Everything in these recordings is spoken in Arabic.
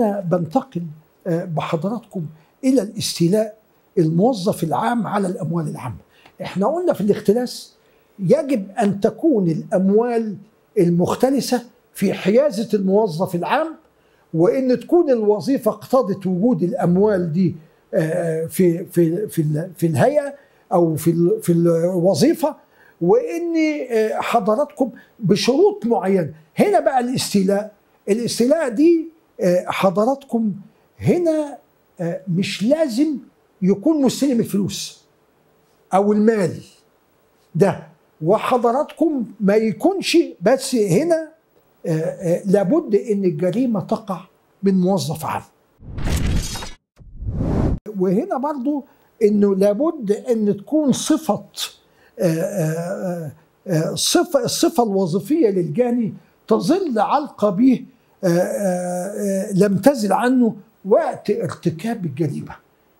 أنا بنتقل بحضراتكم إلى الاستيلاء الموظف العام على الأموال العامة. إحنا قلنا في الاختلاس يجب أن تكون الأموال المختلسة في حيازة الموظف العام، وإن تكون الوظيفة اقتضت وجود الأموال دي في في في في الهيئة أو في الوظيفة، وإن حضراتكم بشروط معينة. هنا بقى الاستيلاء دي حضراتكم هنا مش لازم يكون مستلم الفلوس أو المال ده، وحضراتكم ما يكونش، بس هنا لابد ان الجريمة تقع من موظف عام. وهنا برضو انه لابد ان تكون الصفة الوظيفية للجاني تظل علقة به لم تزل عنه وقت ارتكاب الجريمة.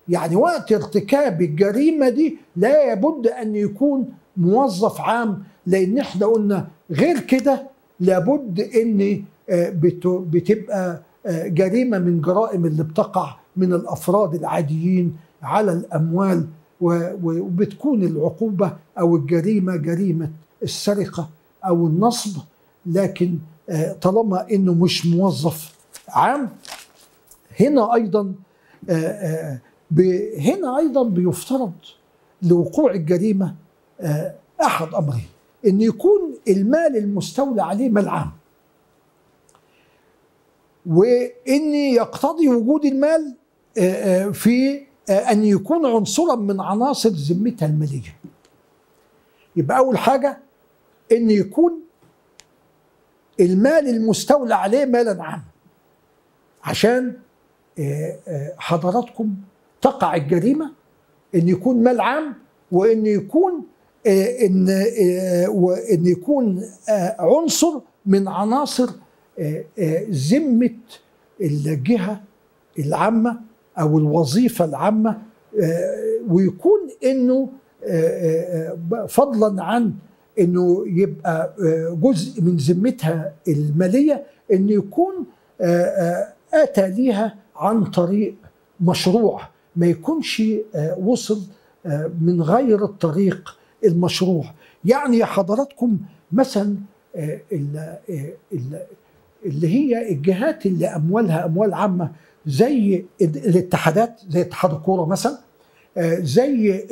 يعني وقت ارتكاب الجريمة دي لا بد ان يكون موظف عام، لان احنا قلنا غير كده لابد ان بتبقى جريمة من جرائم اللي بتقع من الافراد العاديين على الاموال، وبتكون العقوبة او الجريمة جريمة السرقة او النصب، لكن طالما انه مش موظف عام. هنا ايضا بيفترض لوقوع الجريمة احد امرين: ان يكون المال المستولى عليه مال عام، وان يقتضي وجود المال في ان يكون عنصرا من عناصر ذمتها المالية. يبقى اول حاجة ان يكون المال المستولى عليه مالا عاما، عشان حضراتكم تقع الجريمة ان يكون مال عام، وإن يكون عنصر من عناصر ذمة الجهة العامة أو الوظيفة العامة، ويكون إنه فضلا عن إنه يبقى جزء من ذمتها المالية، إن يكون أتى ليها عن طريق مشروع، ما يكونش وصل من غير الطريق المشروع. يعني يا حضراتكم مثلا اللي هي الجهات اللي أموالها أموال عامة زي الاتحادات، زي اتحاد الكورة مثلا، زي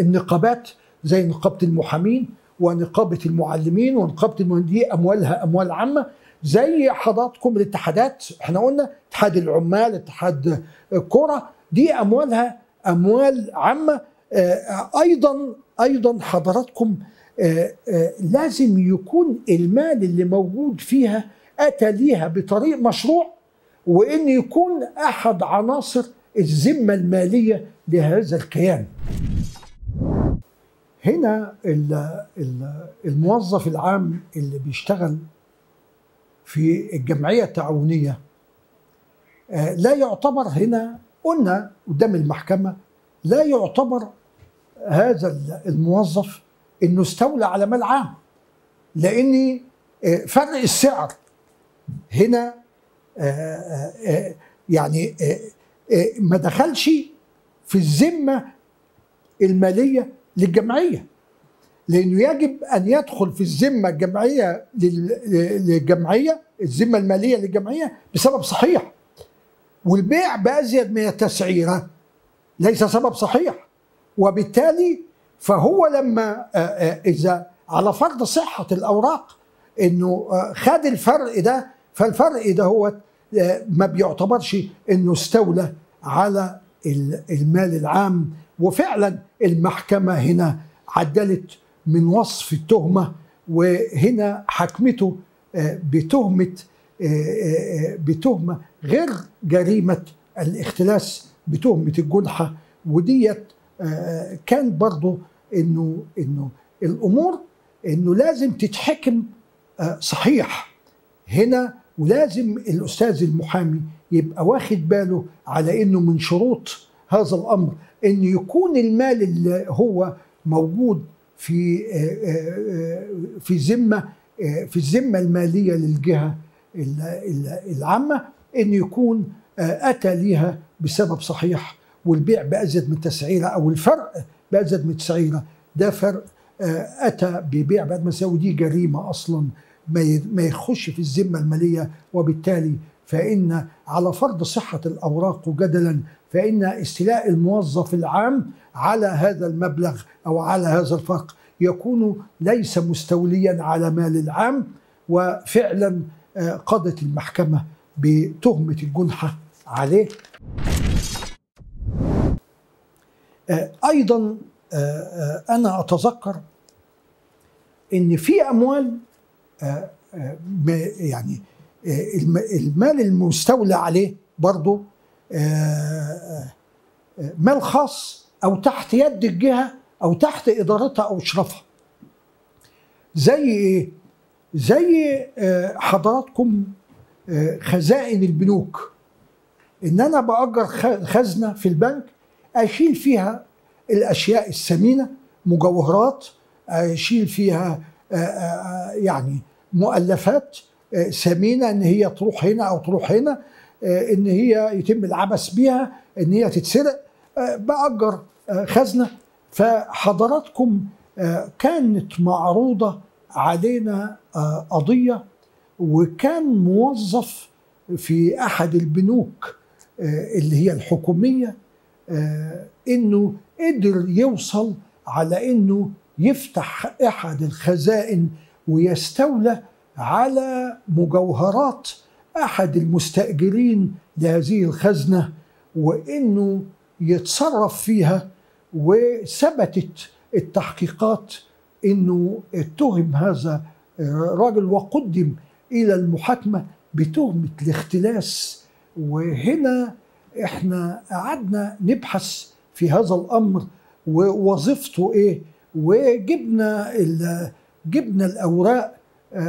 النقابات، زي نقابة المحامين ونقابة المعلمين ونقابة المهندسين، أموالها أموال عامة. زي حضراتكم الاتحادات، احنا قلنا اتحاد العمال، اتحاد الكورة، دي أموالها أموال عامة. أيضا حضراتكم لازم يكون المال اللي موجود فيها أتى ليها بطريق مشروع، وإن يكون أحد عناصر الذمة المالية لهذا الكيان. هنا الموظف العام اللي بيشتغل في الجمعية التعاونية لا يعتبر، هنا قلنا قدام المحكمة لا يعتبر هذا الموظف انه استولى على مال عام، لان فرق السعر هنا يعني ما دخلش في الذمه الماليه للجمعيه، لانه يجب ان يدخل في الذمه الجمعيه للجمعيه، الذمه الماليه للجمعيه بسبب صحيح، والبيع بازيد من التسعيره ليس سبب صحيح. وبالتالي فهو لما إذا على فرض صحة الأوراق إنه خد الفرق ده، فالفرق ده هو ما بيعتبرش إنه استولى على المال العام. وفعلا المحكمة هنا عدلت من وصف التهمة، وهنا حكمته بتهمة غير جريمة الاختلاس، بتهمة الجنحة. وديت كان برضو انه الامور انه لازم تتحكم صحيح هنا، ولازم الاستاذ المحامي يبقى واخد باله على انه من شروط هذا الامر ان يكون المال اللي هو موجود في الذمه الماليه للجهه العامه، ان يكون أتى ليها بسبب صحيح، والبيع بأزيد من تسعيرة أو الفرق بأزيد من تسعيرة، ده فرق أتى ببيع بعد ما سوى، دي جريمة أصلا ما يخش في الذمة المالية. وبالتالي فإن على فرض صحة الأوراق جدلا، فإن استيلاء الموظف العام على هذا المبلغ أو على هذا الفرق يكون ليس مستوليا على مال العام. وفعلا قضت المحكمة بتهمة الجنحة عليه. أيضا أنا أتذكر أن في أموال يعني المال المستولى عليه برضه مال خاص أو تحت يد الجهة أو تحت إدارتها أو إشرافها. زي حضراتكم خزائن البنوك، إن أنا بأجر خزنة في البنك أشيل فيها الأشياء الثمينة، مجوهرات، أشيل فيها يعني مؤلفات ثمينة إن هي تروح هنا أو تروح هنا، إن هي يتم العبث بيها، إن هي تتسرق، بأجر خزنة. فحضراتكم كانت معروضة علينا قضية، وكان موظف في أحد البنوك اللي هي الحكومية إنه قدر يوصل على إنه يفتح أحد الخزائن ويستولى على مجوهرات أحد المستأجرين لهذه الخزنة، وإنه يتصرف فيها. وثبتت التحقيقات إنه اتهم هذا الراجل وقدم إلى المحاكمة بتهمة الاختلاس. وهنا احنا قعدنا نبحث في هذا الأمر ووظيفته إيه، وجبنا الأوراق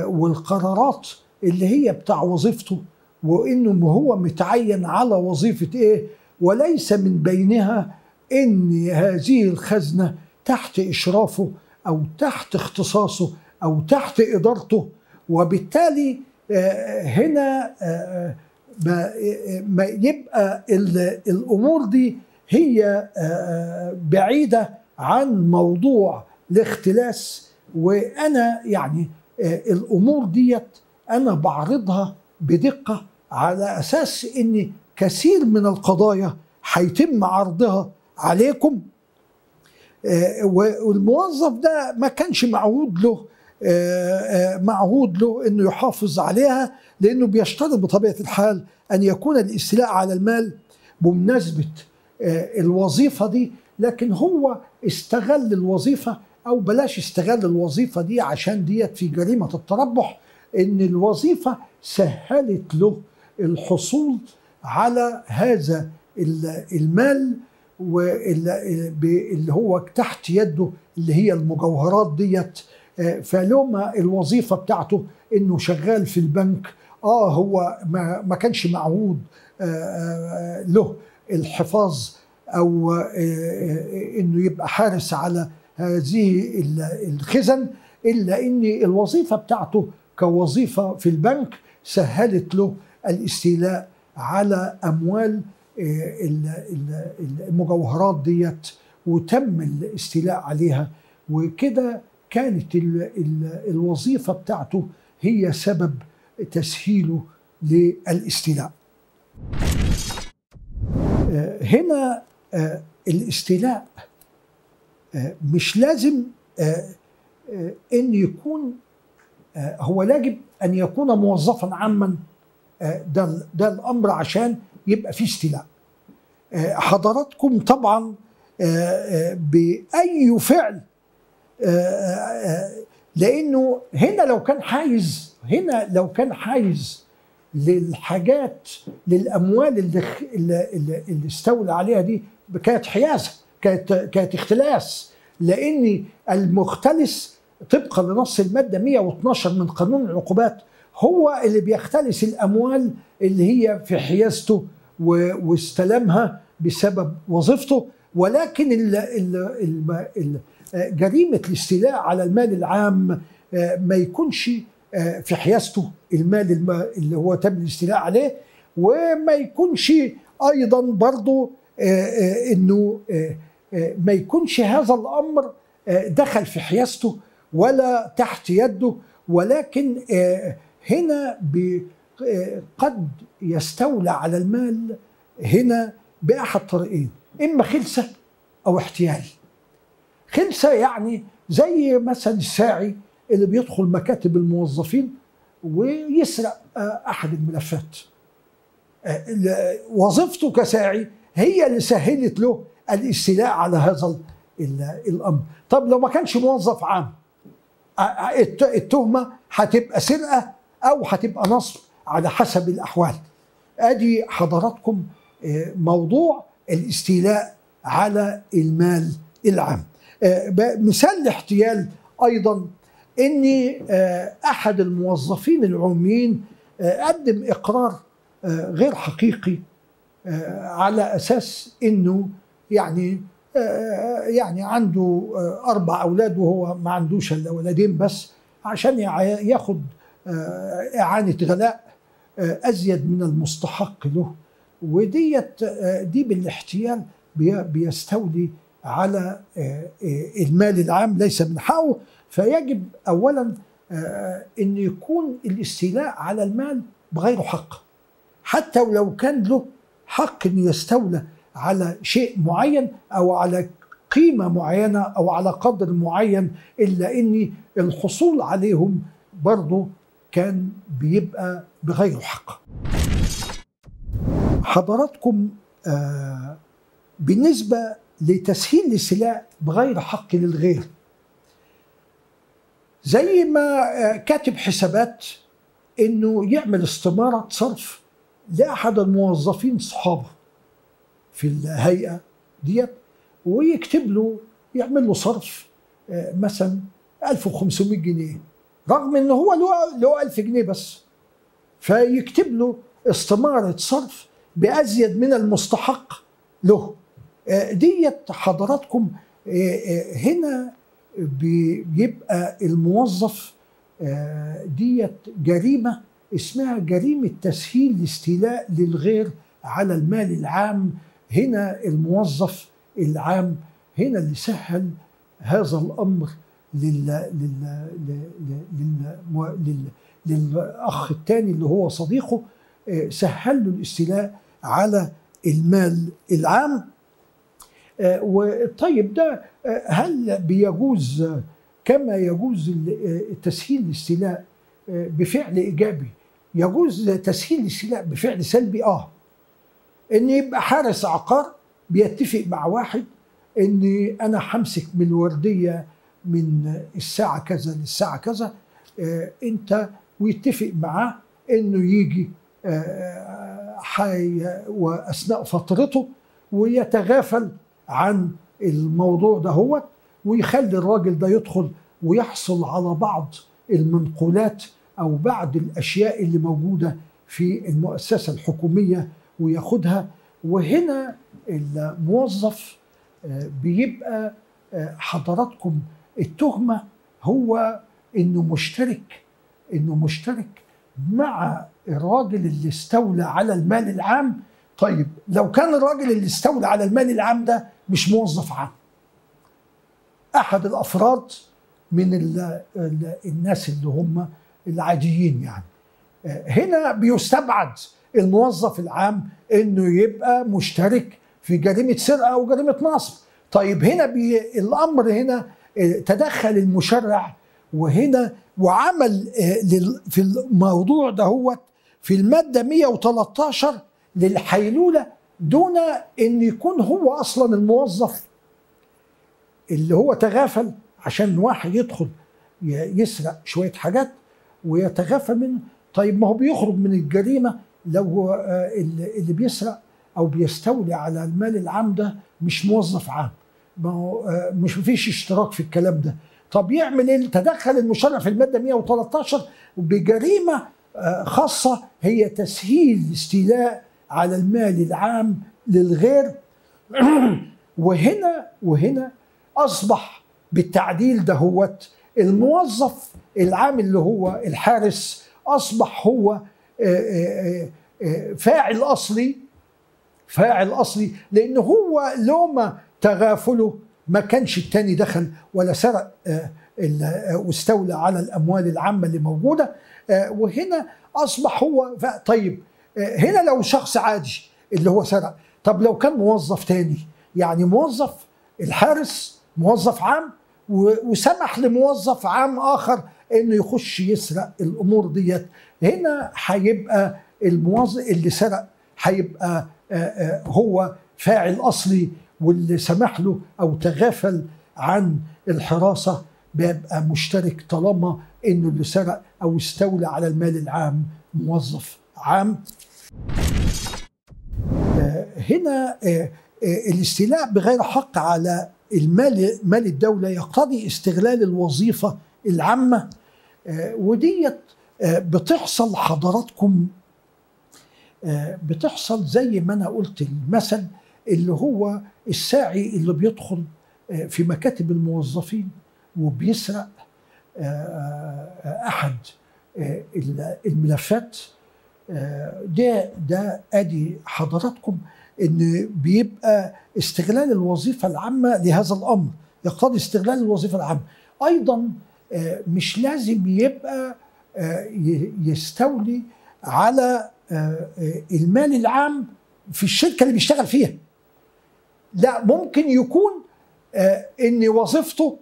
والقرارات اللي هي بتاع وظيفته، وإنه هو متعين على وظيفة إيه، وليس من بينها إن هذه الخزنة تحت إشرافه أو تحت اختصاصه أو تحت إدارته. وبالتالي هنا ما يبقى الأمور دي هي بعيدة عن موضوع الاختلاس. وأنا يعني الأمور دي أنا بعرضها بدقة على أساس إن كثير من القضايا هيتم عرضها عليكم، والموظف ده ما كانش معهود له إنه يحافظ عليها، لأنه بيشترط بطبيعة الحال أن يكون الاستيلاء على المال بمناسبة الوظيفة دي. لكن هو استغل الوظيفة، أو بلاش استغل الوظيفة دي عشان ديت في جريمة التربح، إن الوظيفة سهلت له الحصول على هذا المال اللي هو تحت يده اللي هي المجوهرات ديت. فلما الوظيفة بتاعته إنه شغال في البنك، هو ما كانش معهود له الحفاظ أو إنه يبقى حارس على هذه الخزن، إلا إن الوظيفة بتاعته كوظيفة في البنك سهلت له الاستيلاء على أموال المجوهرات ديت، وتم الاستيلاء عليها. وكده كانت الوظيفة بتاعته هي سبب تسهيله للاستيلاء. هنا الاستيلاء مش لازم إن يكون هو، يجب أن يكون موظفا عاما، ده الأمر عشان يبقى في استيلاء. حضراتكم طبعا بأي فعل، لأنه هنا لو كان حيز للحاجات للأموال اللي استولى عليها دي، كانت حيازة، كانت اختلاس، لأن المختلس طبقا لنص المادة 112 من قانون العقوبات هو اللي بيختلس الأموال اللي هي في حيازته واستلمها بسبب وظيفته. ولكن جريمة الاستيلاء على المال العام ما يكونش في حيازته المال اللي هو تم الاستيلاء عليه، وما يكونش ايضا برضو انه ما يكونش هذا الامر دخل في حيازته ولا تحت يده، ولكن هنا قد يستولى على المال هنا بأحد طريقين، إما خلسة أو احتيال. خلسة يعني زي مثلا الساعي اللي بيدخل مكاتب الموظفين ويسرق أحد الملفات، وظيفته كساعي هي اللي سهلت له الاستيلاء على هذا الأمر. طب لو ما كانش موظف عام، التهمة هتبقى سرقة أو هتبقى نصب على حسب الأحوال. أدي حضراتكم موضوع الاستيلاء على المال العام. مثال الاحتيال أيضا أن أحد الموظفين العميين قدم إقرار غير حقيقي على أساس أنه يعني عنده 4 أولاد وهو ما عندوش إلا ولدين بس، عشان ياخد إعانة غلاء أزيد من المستحق له، ودي بالاحتيال بيستولي على المال العام ليس من حقه. فيجب أولا أن يكون الاستيلاء على المال بغير حق، حتى ولو كان له حق أن يستولى على شيء معين أو على قيمة معينة أو على قدر معين، إلا أن الحصول عليهم برضه كان بيبقى بغير حق. حضراتكم بالنسبة لتسهيل الاستيلاء بغير حق للغير، زي ما كاتب حسابات انه يعمل استمارة صرف لأحد الموظفين صحابه في الهيئة ديت، ويكتب له يعمل له صرف مثلا 1500 جنيه رغم ان هو له 1000 جنيه بس، فيكتب له استمارة صرف بأزيد من المستحق له. ديت حضراتكم هنا بيبقى الموظف ديت جريمة اسمها جريمة تسهيل الاستيلاء للغير على المال العام. هنا الموظف العام هنا اللي سهل هذا الأمر للأخ الثاني اللي هو صديقه، سهل له الاستيلاء على المال العام. وطيب ده هل بيجوز كما يجوز تسهيل الاستيلاء بفعل إيجابي؟ يجوز تسهيل الاستيلاء بفعل سلبي. ان يبقى حارس عقار بيتفق مع واحد ان انا همسك من الوردية من الساعة كذا للساعة كذا، انت ويتفق معاه انه يجي حي واثناء فترته ويتغافل عن الموضوع ده هو، ويخلي الراجل ده يدخل ويحصل على بعض المنقولات او بعض الاشياء اللي موجودة في المؤسسة الحكومية وياخدها. وهنا الموظف بيبقى حضراتكم التهمة هو انه مشترك مع الراجل اللي استولى على المال العام. طيب لو كان الراجل اللي استولى على المال العام ده مش موظف عام، احد الافراد من الناس اللي هم العاديين، يعني هنا بيستبعد الموظف العام انه يبقى مشترك في جريمة سرقة او جريمة نصب. طيب هنا الامر هنا تدخل المشرع وهنا وعمل في الموضوع ده هو في المادة 113 للحيلولة، دون ان يكون هو اصلا الموظف اللي هو تغافل عشان واحد يدخل يسرق شوية حاجات ويتغافل منه. طيب ما هو بيخرج من الجريمة لو اللي بيسرق او بيستولي على المال العام ده مش موظف عام، ما هو مش مفيش اشتراك في الكلام ده. طب يعمل ايه؟ تدخل المشرع في الماده 113 بجريمه خاصه هي تسهيل الاستيلاء على المال العام للغير. وهنا اصبح بالتعديل ده هو الموظف العام اللي هو الحارس اصبح هو فاعل أصلي، لأن هو لو ما تغافله ما كانش التاني دخل ولا سرق واستولى على الأموال العامة اللي موجودة. وهنا أصبح هو طيب، هنا لو شخص عادي اللي هو سرق، طب لو كان موظف تاني، يعني موظف الحارس موظف عام وسمح لموظف عام آخر إنه يخش يسرق الأمور ديت، هنا هيبقى الموظف اللي سرق هيبقى هو فاعل أصلي، واللي سمح له أو تغافل عن الحراسة بيبقى مشترك طالما إنه اللي سرق أو استولى على المال العام موظف عام. هنا الاستيلاء بغير حق على مال الدولة يقتضي استغلال الوظيفة العامة، وديت بتحصل حضراتكم، بتحصل زي ما أنا قلت المثل اللي هو الساعي اللي بيدخل في مكاتب الموظفين وبيسرق أحد الملفات. ده أدي حضراتكم إن بيبقى استغلال الوظيفة العامة لهذا الأمر، يقتضي استغلال الوظيفة العامة. أيضا مش لازم يبقى يستولي على المال العام في الشركة اللي بيشتغل فيها، لا ممكن يكون إن وظيفته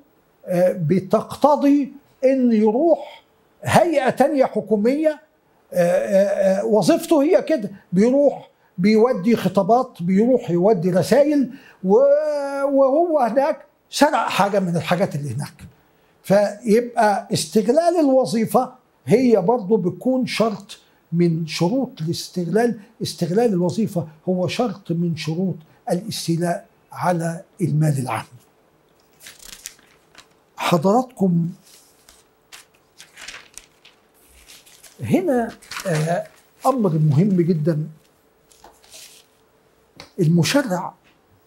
بتقتضي إن يروح هيئة تانية حكومية، وظيفته هي كده، بيروح بيودي خطابات، بيروح يودي رسائل، وهو هناك سرق حاجة من الحاجات اللي هناك، فيبقى استغلال الوظيفة هي برضو بتكون شرط من شروط الاستغلال. استغلال الوظيفة هو شرط من شروط الاستيلاء على المال العام. حضراتكم هنا أمر مهم جدا، المشرع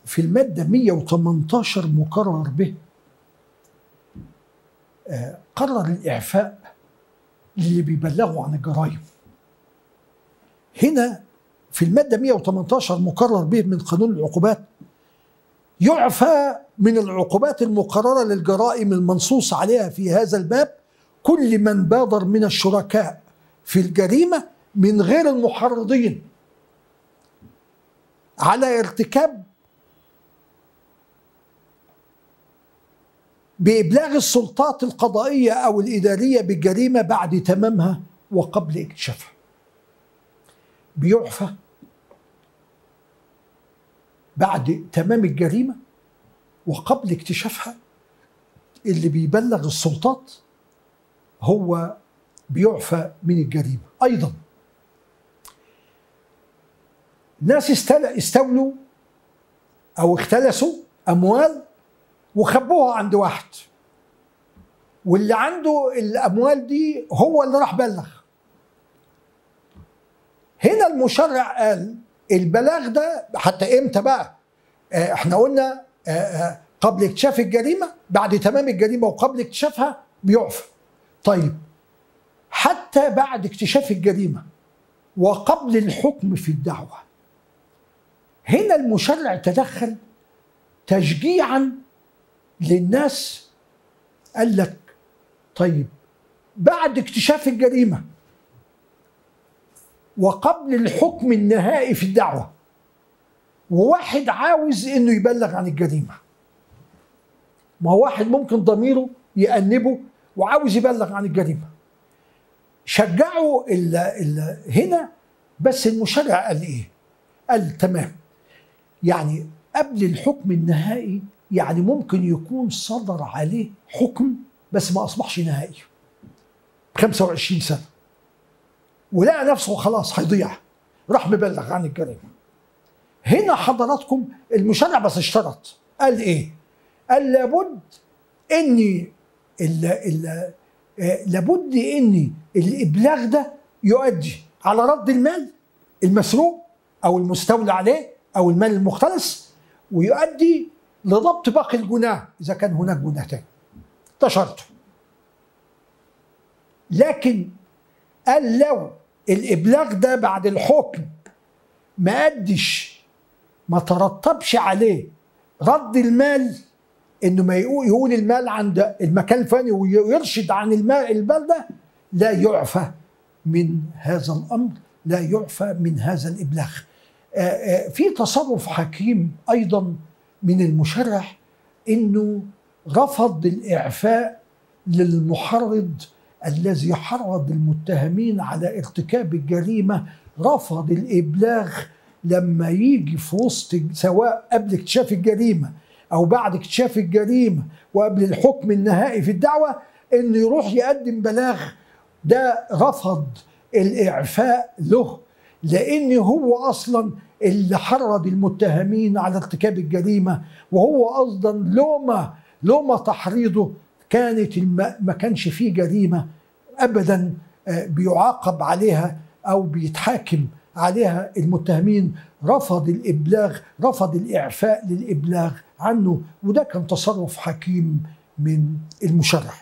في المادة 118 مقرر به قرر الإعفاء للي بيبلغوا عن الجرائم. هنا في المادة 118 مقرر به من قانون العقوبات، يعفى من العقوبات المقررة للجرائم المنصوص عليها في هذا الباب كل من بادر من الشركاء في الجريمة من غير المحرضين على ارتكاب بإبلاغ السلطات القضائية أو الإدارية بالجريمة بعد تمامها وقبل اكتشافها. بيعفى بعد تمام الجريمة وقبل اكتشافها، اللي بيبلغ السلطات هو بيعفى من الجريمة. أيضا ناس استولوا أو اختلسوا أموال وخبوها عند واحد، واللي عنده الأموال دي هو اللي راح بلغ. هنا المشرع قال البلاغ ده حتى إمتى بقى؟ احنا قلنا قبل اكتشاف الجريمة، بعد تمام الجريمة وقبل اكتشافها بيعفى. طيب حتى بعد اكتشاف الجريمة وقبل الحكم في الدعوة، هنا المشرع تدخل تشجيعا للناس، قال لك طيب بعد اكتشاف الجريمة وقبل الحكم النهائي في الدعوة، وواحد عاوز انه يبلغ عن الجريمة، ما واحد ممكن ضميره يأنبه وعاوز يبلغ عن الجريمة، شجعوا هنا. بس المشرع قال ايه؟ قال تمام، يعني قبل الحكم النهائي، يعني ممكن يكون صدر عليه حكم بس ما اصبحش نهائي 25 سنة ولقى نفسه خلاص هيضيع، راح مبلغ عن الجريمة. هنا حضراتكم المشرع بس اشترط، قال ايه؟ قال لابد اني الإبلاغ ده يؤدي على رد المال المسروق أو المستولى عليه أو المال المختلس، ويؤدي لضبط باقي الجناه إذا كان هناك جناه تاني. ده شرطه. لكن قال لو الإبلاغ ده بعد الحكم ما قدش، ما ترتبش عليه رد المال، إنه ما يقول المال عند المكان الفلاني ويرشد عن البلدة، لا يعفى من هذا الأمر، لا يعفى من هذا الإبلاغ. في تصرف حكيم أيضا من المشرع، إنه رفض الإعفاء للمحرض الذي حرض المتهمين على ارتكاب الجريمة، رفض الإبلاغ لما يجي في وسط، سواء قبل اكتشاف الجريمة أو بعد اكتشاف الجريمة وقبل الحكم النهائي في الدعوة، إنه يروح يقدم بلاغ. ده رفض الإعفاء له، لأن هو أصلا اللي حرض المتهمين على ارتكاب الجريمة، وهو أصلا لوما تحريضه كانت ما كانش فيه جريمة أبدا بيعاقب عليها أو بيتحاكم عليها المتهمين. رفض الإبلاغ، رفض الإعفاء للإبلاغ عنه، وده كان تصرف حكيم من المشرع.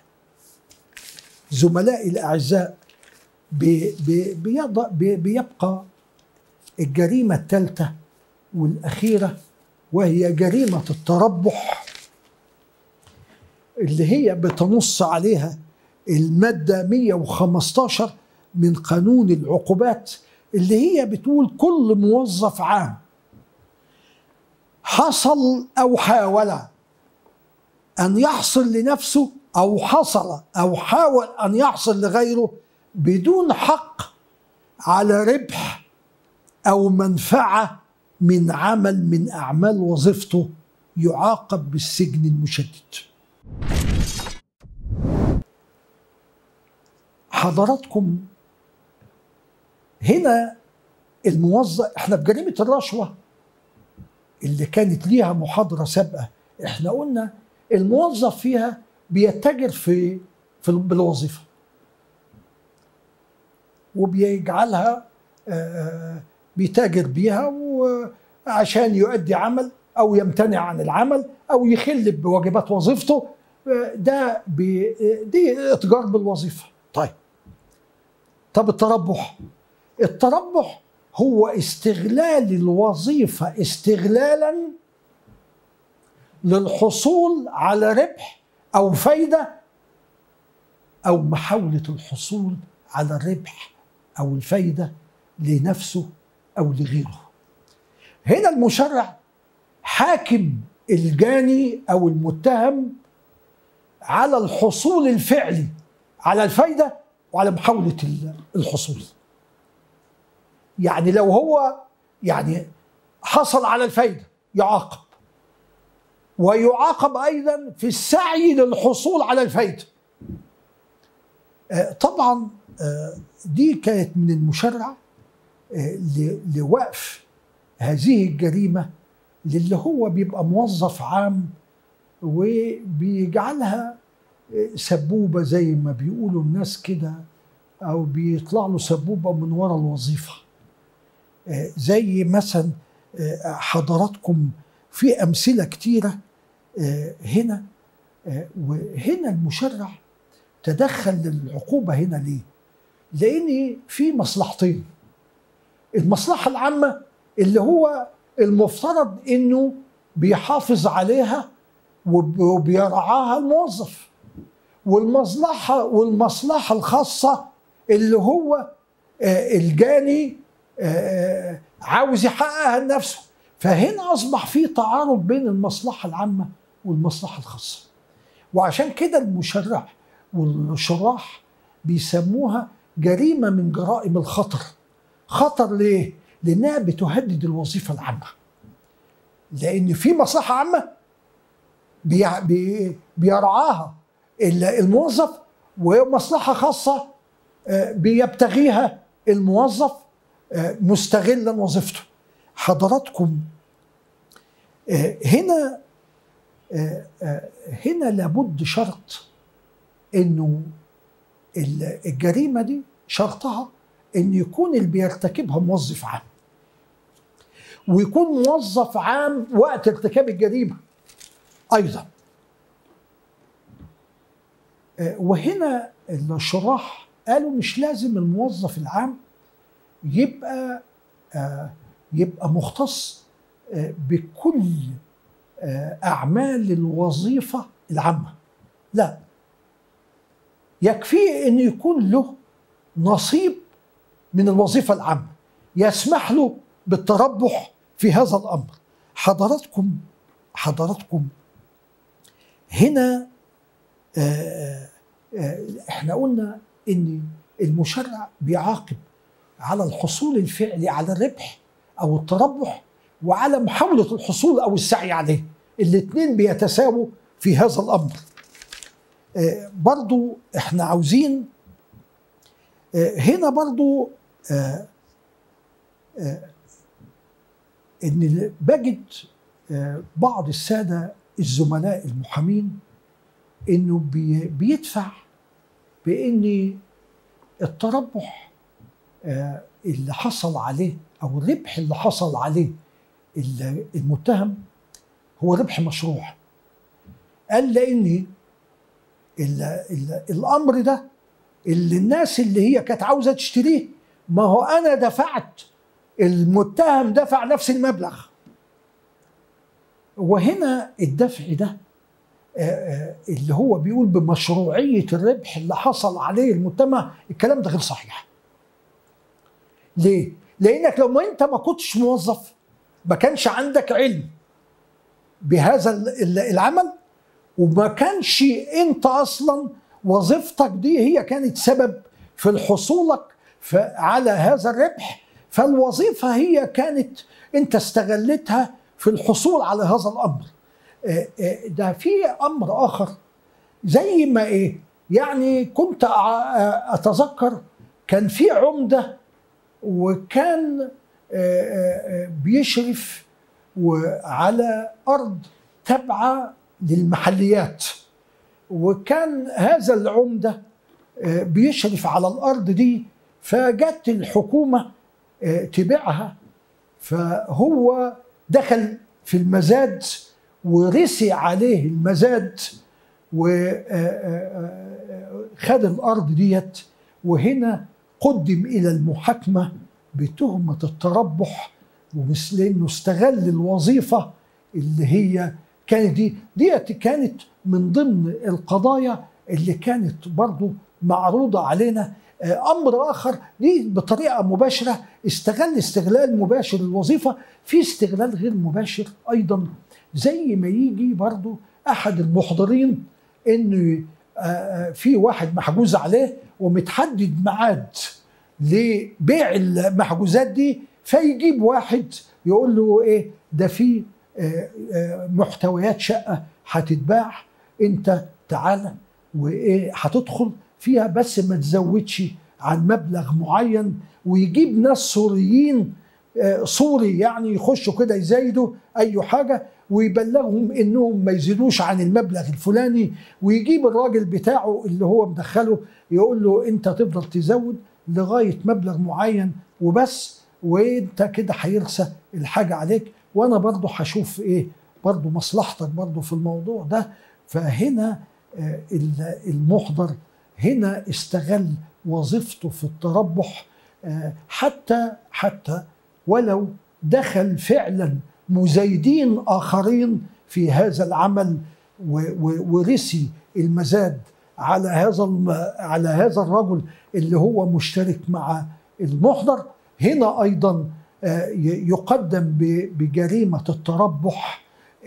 زملائي الأعزاء، بيبقى الجريمة الثالثة والأخيرة، وهي جريمة التربح، اللي هي بتنص عليها المادة 115 من قانون العقوبات، اللي هي بتقول كل موظف عام حصل أو حاول أن يحصل لنفسه أو حصل أو حاول أن يحصل لغيره بدون حق على ربح أو منفعة من عمل من أعمال وظيفته، يعاقب بالسجن المشدد. حضراتكم هنا الموظف، احنا في جريمة الرشوة اللي كانت ليها محاضرة سابقة، احنا قلنا الموظف فيها بيتاجر بالوظيفة، وبيجعلها بيتاجر بيها عشان يؤدي عمل أو يمتنع عن العمل أو يخل بواجبات وظيفته. ده دي اتجار بالوظيفة. طب التربح، التربح هو استغلال الوظيفة استغلالا للحصول على ربح أو فايدة، أو محاولة الحصول على الربح أو الفايدة لنفسه أو لغيره. هنا المشرع حاكم الجاني أو المتهم على الحصول الفعلي على الفايدة وعلى محاولة الحصول. يعني لو هو حصل على الفايدة يعاقب، ويعاقب أيضا في السعي للحصول على الفايدة. طبعا دي كانت من المشرع لوقف هذه الجريمة، للي هو بيبقى موظف عام وبيجعلها سبوبة زي ما بيقولوا الناس كده، أو بيطلع له سبوبة من وراء الوظيفة. زي مثلا حضراتكم في أمثلة كتيرة هنا، وهنا المشرع تدخل للعقوبة هنا ليه؟ لأن في مصلحتين، المصلحة العامة اللي هو المفترض إنه بيحافظ عليها وبيرعاها الموظف، والمصلحة الخاصة اللي هو الجاني عاوز يحققها لنفسه. فهنا أصبح في تعارض بين المصلحة العامة والمصلحة الخاصة، وعشان كده المشرع والشراح بيسموها جريمة من جرائم الخطر. خطر ليه؟ لأنها بتهدد الوظيفة العامة، لأن في مصلحة عامة بيرعاها الموظف، ومصلحة خاصة بيبتغيها الموظف مستغلا وظيفته. حضراتكم هنا لابد شرط، إنه الجريمة دي شرطها إن يكون اللي بيرتكبها موظف عام، ويكون موظف عام وقت ارتكاب الجريمة أيضا. وهنا الشراح قالوا مش لازم الموظف العام يبقى مختص بكل أعمال الوظيفة العامة. لا، يكفيه أن يكون له نصيب من الوظيفة العامة يسمح له بالتربح في هذا الأمر. حضراتكم هنا احنا قلنا أن المشرع بيعاقب على الحصول الفعلي على الربح أو التربح وعلى محاولة الحصول أو السعي عليه، الاتنين بيتساووا في هذا الأمر. برضو احنا عاوزين هنا برضو ان بجد بعض السادة الزملاء المحامين انه بيدفع بان التربح اللي حصل عليه او الربح اللي حصل عليه المتهم هو ربح مشروع. قال لان الامر ده اللي الناس اللي هي كانت عاوزه تشتريه، ما هو انا دفعت، المتهم دفع نفس المبلغ. وهنا الدفع ده اللي هو بيقول بمشروعيه الربح اللي حصل عليه المتهم، الكلام ده غير صحيح. ليه؟ لانك لو ما انت ما كنتش موظف، ما كانش عندك علم بهذا العمل، وما كانش انت اصلا وظيفتك دي هي كانت سبب في حصولك على هذا الربح، فالوظيفه هي كانت انت استغلتها في الحصول على هذا الامر. ده في امر اخر زي ما يعني كنت اتذكر كان في عمده وكان بيشرف على ارض تابعه للمحليات، وكان هذا العمده بيشرف على الارض دي، فجت الحكومه تبيعها، فهو دخل في المزاد ورسي عليه المزاد وخد الارض ديت، وهنا قدم الى المحاكمه بتهمه التربح، ومثل انه استغل الوظيفه اللي هي كانت ديت كانت من ضمن القضايا اللي كانت برضو معروضه علينا. امر اخر دي بطريقه مباشره استغل استغلال مباشر الوظيفه، في استغلال غير مباشر ايضا، زي ما يجي برضو احد المحضرين ان في واحد محجوز عليه ومتحدد ميعاد لبيع المحجوزات دي، فيجيب واحد يقول له ده في محتويات شقه هتتباع، انت تعالى وهتدخل فيها بس ما تزودش عن مبلغ معين، ويجيب ناس سوريين سوري يعني يخشوا كده يزايدوا اي حاجه ويبلغهم انهم ما يزيدوش عن المبلغ الفلاني، ويجيب الراجل بتاعه اللي هو مدخله يقول له انت تفضل تزود لغايه مبلغ معين وبس، وانت كده هيرسى الحاجه عليك، وانا برضو هشوف برضو مصلحتك برضو في الموضوع ده. فهنا المحضر هنا استغل وظيفته في التربح، حتى ولو دخل فعلا مزايدين آخرين في هذا العمل ورثي المزاد على هذا الرجل اللي هو مشترك مع المحضر، هنا أيضا يقدم بجريمة التربح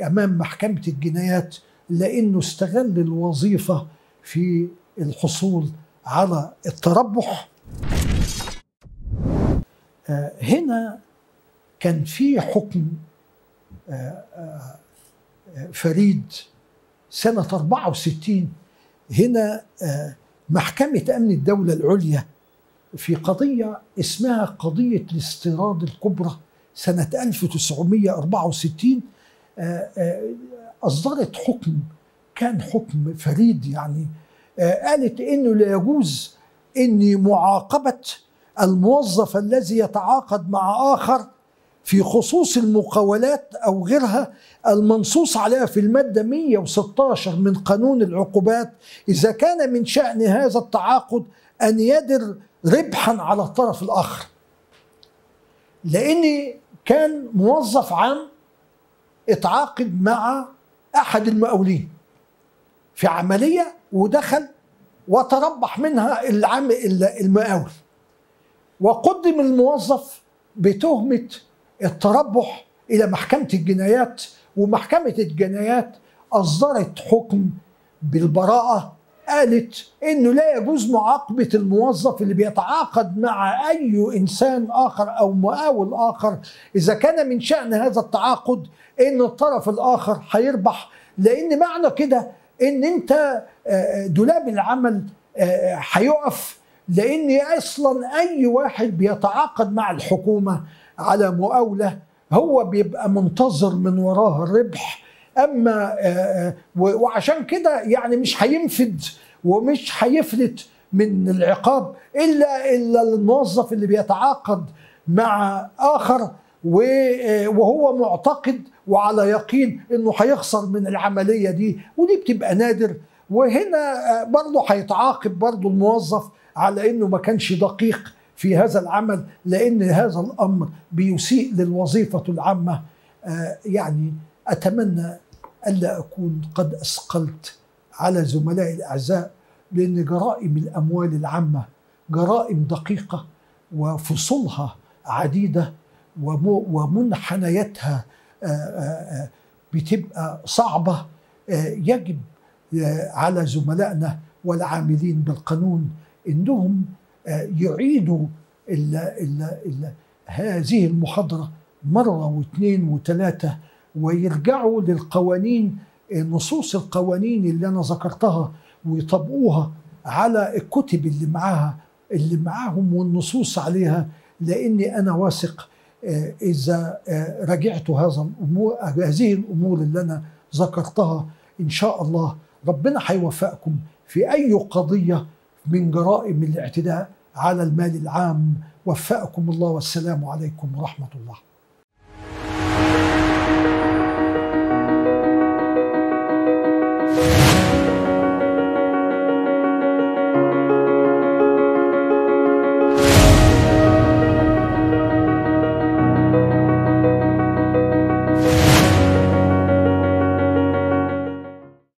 أمام محكمة الجنايات، لأنه استغل الوظيفة في الحصول على التربح. هنا كان في حكم فريد سنة 64، هنا محكمة أمن الدولة العليا في قضية اسمها قضية الاستيراد الكبرى سنة 1964 أصدرت حكم، كان حكم فريد يعني، قالت إنه لا يجوز إن معاقبة الموظف الذي يتعاقد مع آخر في خصوص المقاولات أو غيرها المنصوص عليها في المادة 116 من قانون العقوبات، إذا كان من شأن هذا التعاقد أن يدر ربحا على الطرف الآخر. لأني كان موظف عام اتعاقد مع أحد المقاولين في عملية ودخل وتربح منها المقاول، وقدم الموظف بتهمة التربح إلى محكمة الجنايات، ومحكمة الجنايات أصدرت حكم بالبراءة قالت إنه لا يجوز معاقبة الموظف اللي بيتعاقد مع أي إنسان آخر أو مقاول آخر إذا كان من شأن هذا التعاقد إن الطرف الآخر هيربح، لأن معنى كده إن أنت دولاب العمل هيقف، لأن أصلا أي واحد بيتعاقد مع الحكومة على مقاولة هو بيبقى منتظر من وراها الربح، أما وعشان كده يعني مش هينفد ومش هيفلت من العقاب إلا الموظف اللي بيتعاقد مع آخر وهو معتقد وعلى يقين إنه هيخسر من العملية دي، ودي بتبقى نادر. وهنا برضه هيتعاقب برضه الموظف على إنه ما كانش دقيق في هذا العمل، لأن هذا الأمر بيسيء للوظيفة العامة. يعني أتمنى ألا أكون قد أثقلت على زملائي الأعزاء، لأن جرائم الأموال العامة جرائم دقيقة وفصولها عديدة ومنحنياتها بتبقى صعبة. يجب على زملائنا والعاملين بالقانون إنهم يعيدوا هذه المحاضرة مرة واثنين وثلاثة، ويرجعوا للقوانين نصوص القوانين اللي أنا ذكرتها ويطبقوها على الكتب اللي معاهم والنصوص عليها، لأني أنا واثق إذا رجعت هذه الأمور اللي أنا ذكرتها إن شاء الله ربنا هيوفقكم في أي قضية من جرائم الاعتداء على المال العام. وفقكم الله، والسلام عليكم ورحمة الله.